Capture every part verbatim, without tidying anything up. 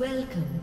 Welcome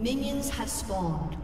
Minions have spawned.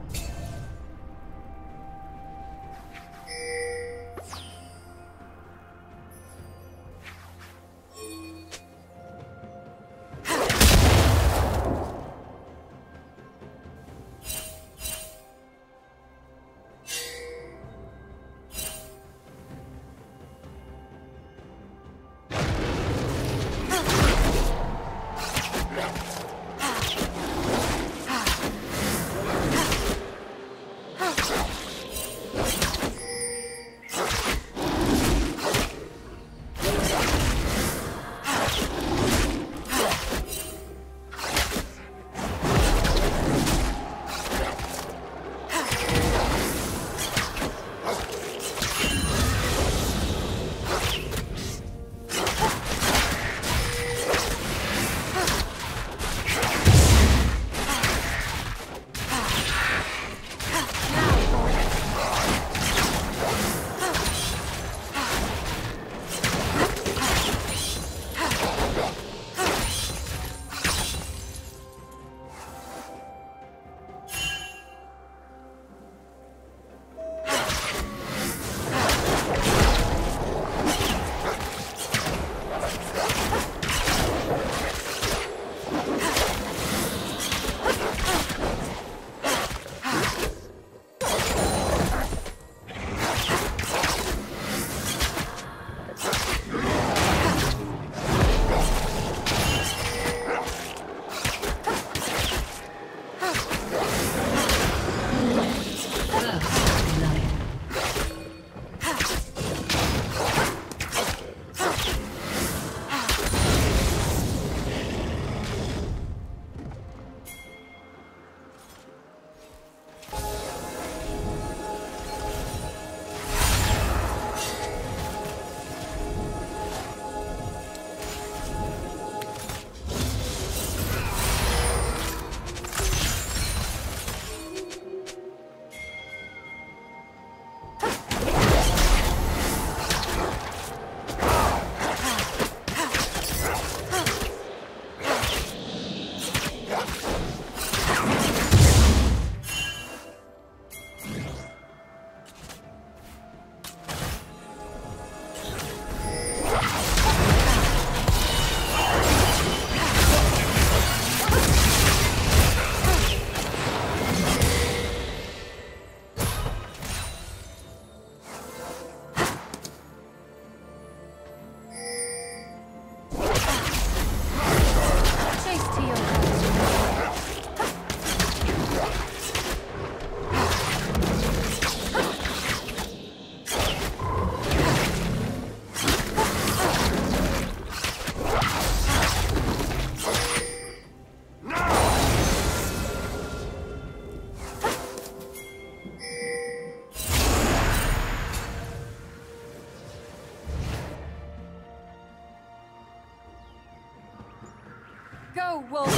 Go, Wolf!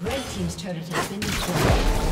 Red team's turret has been destroyed.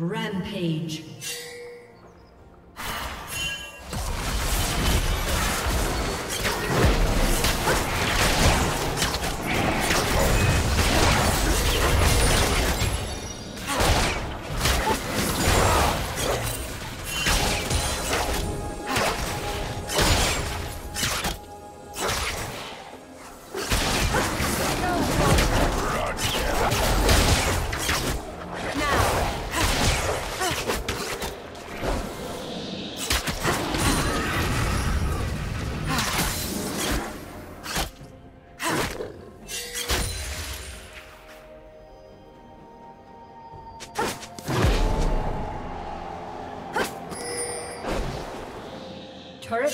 Rampage. Turret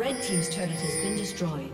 Red team's turret has been destroyed.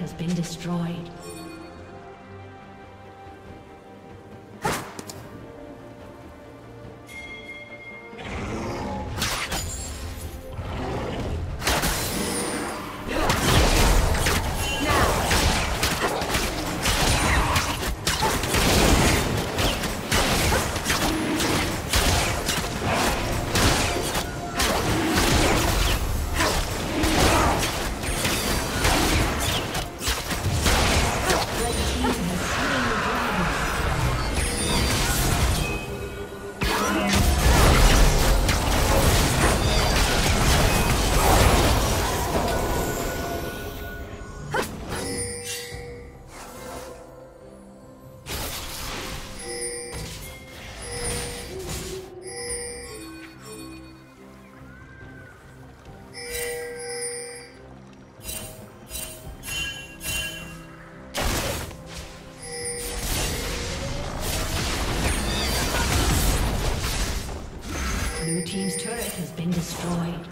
Has been destroyed. been destroyed.